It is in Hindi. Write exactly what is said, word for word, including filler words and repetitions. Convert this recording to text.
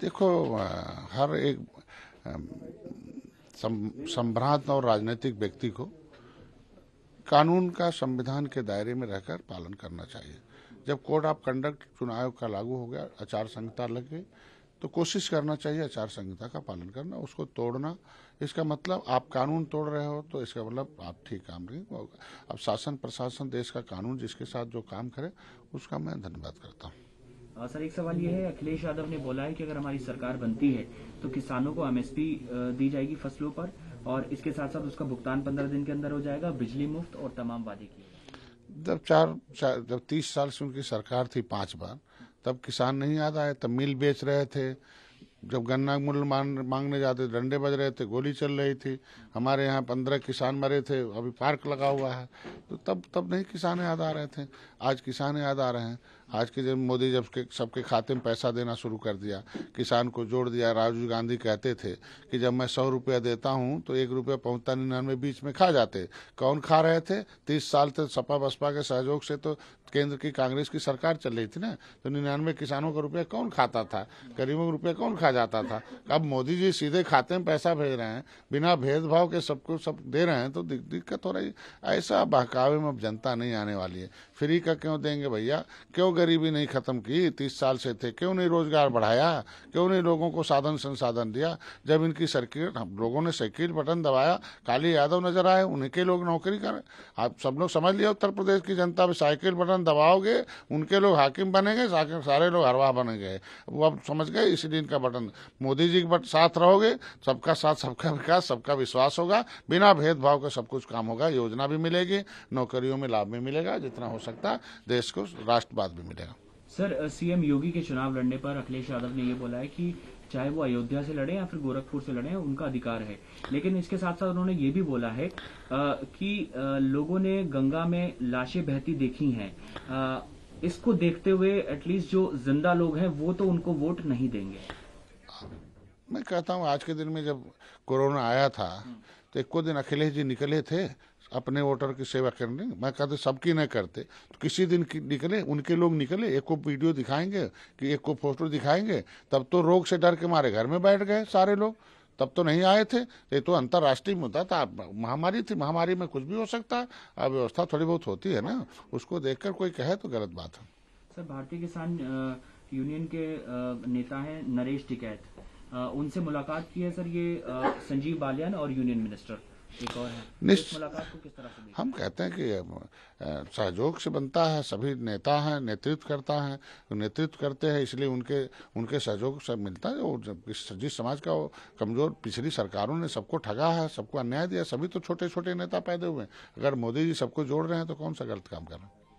देखो, हर एक संभ्रांत और राजनीतिक व्यक्ति को कानून का संविधान के दायरे में रहकर पालन करना चाहिए। जब कोड ऑफ कंडक्ट चुनाव आयोग का लागू हो गया, आचार संहिता लग गई, तो कोशिश करना चाहिए आचार संहिता का पालन करना, उसको तोड़ना। इसका मतलब आप कानून तोड़ रहे हो तो इसका मतलब आप ठीक काम नहीं होगा। अब शासन प्रशासन देश का कानून जिसके साथ जो काम करे उसका मैं धन्यवाद करता हूँ। सर, एक सवाल ये है, अखिलेश यादव ने बोला है कि अगर हमारी सरकार बनती है तो किसानों को एमएसपी दी जाएगी फसलों पर, और इसके साथ साथ उसका भुगतान पंद्रह दिन के अंदर हो जाएगा, बिजली मुफ्त और तमाम वादे किए। जब चार, चार जब तीस साल से उनकी सरकार थी पांच बार, तब किसान नहीं याद आए? तब मिल बेच रहे थे, जब गन्ना मूल्य मांगने जाते डंडे बज रहे थे, गोली चल रही थी, हमारे यहाँ पंद्रह किसान मरे थे, अभी पार्क लगा हुआ है। तो तब तब नहीं किसान याद आ रहे थे, आज किसान याद आ रहे हैं। आज के जब मोदी जब सबके खाते में पैसा देना शुरू कर दिया, किसान को जोड़ दिया। राजीव गांधी कहते थे कि जब मैं सौ रुपया देता हूं तो एक रुपया पहुँचता निन्यानवे बीच में खा जाते। कौन खा रहे थे? तीस साल तक सपा बसपा के सहयोग से तो केंद्र की कांग्रेस की सरकार चल रही थी ना, तो निन्यानवे किसानों का रुपया कौन खाता था, गरीबों का रुपया कौन खा जाता था? अब मोदी जी सीधे खाते में पैसा भेज रहे हैं, बिना भेदभाव के सबको सब दे रहे हैं, तो दिक्कत हो रही। ऐसा बहकावे में अब जनता नहीं आने वाली है। फ्री का क्यों देंगे भैया? क्यों गरीबी नहीं खत्म की? तीस साल से थे, क्यों नहीं रोजगार बढ़ाया? क्यों नहीं लोगों को साधन संसाधन दिया? जब इनकी सरकार, हम लोगों ने साइकिल बटन दबाया, काली यादव नजर आए, उनके लोग नौकरी करें। आप सब लोग समझ लिया, उत्तर प्रदेश की जनता भी साइकिल बटन दबाओगे उनके लोग हाकिम बनेंगे, सारे लोग हरवाह बने गए, वो अब समझ गए। इसीलिए इनका बटन, मोदी जी के साथ रहोगे, सबका साथ सबका विकास, सबका विश्वास होगा, बिना भेदभाव का सब कुछ काम होगा, योजना भी मिलेगी, नौकरियों में लाभ भी मिलेगा, जितना हो सकता देश को राष्ट्रवाद भी मिलेगा। सर, सीएम योगी के चुनाव लड़ने पर अखिलेश यादव ने ये बोला है कि चाहे वो अयोध्या से लड़े या फिर गोरखपुर से लड़े, उनका अधिकार है, लेकिन इसके साथ साथ उन्होंने ये भी बोला है आ, कि आ, लोगों ने गंगा में लाशें बहती देखी हैं, आ, इसको देखते हुए एटलीस्ट जो जिंदा लोग हैं वो तो उनको वोट नहीं देंगे। मैं कहता हूँ आज के दिन में जब कोरोना आया था तो एक दिन अखिलेश जी निकले थे अपने वोटर की सेवा करने, मैं कहते सबकी नहीं करते, तो किसी दिन की निकले, उनके लोग निकले, एक को वीडियो दिखाएंगे कि एक को फोटो दिखाएंगे, तब तो रोग से डर के मारे घर में बैठ गए सारे लोग, तब तो नहीं आए थे। ये तो अंतर्राष्ट्रीय मुद्दा था, महामारी थी, महामारी में कुछ भी हो सकता है, अव्यवस्था थोड़ी बहुत होती है ना, उसको देखकर कोई कहे तो गलत बात है। सर, भारतीय किसान यूनियन के नेता है नरेश टिकैत, उनसे मुलाकात की है सर, ये संजीव बालियान और यूनियन मिनिस्टर एक और है। इस मुलाकात को किस तरह से देखते हैं? हम कहते हैं कि सहयोग से बनता है, सभी नेता हैं, नेतृत्व करता है, नेतृत्व करते हैं, इसलिए उनके उनके सहयोग से मिलता है। और जिस समाज का कमजोर, पिछली सरकारों ने सबको ठगा है, सबको अन्याय दिया, सभी तो छोटे छोटे नेता पैदा हुए। अगर मोदी जी सबको जोड़ रहे हैं तो कौन सा गलत काम कर रहे हैं?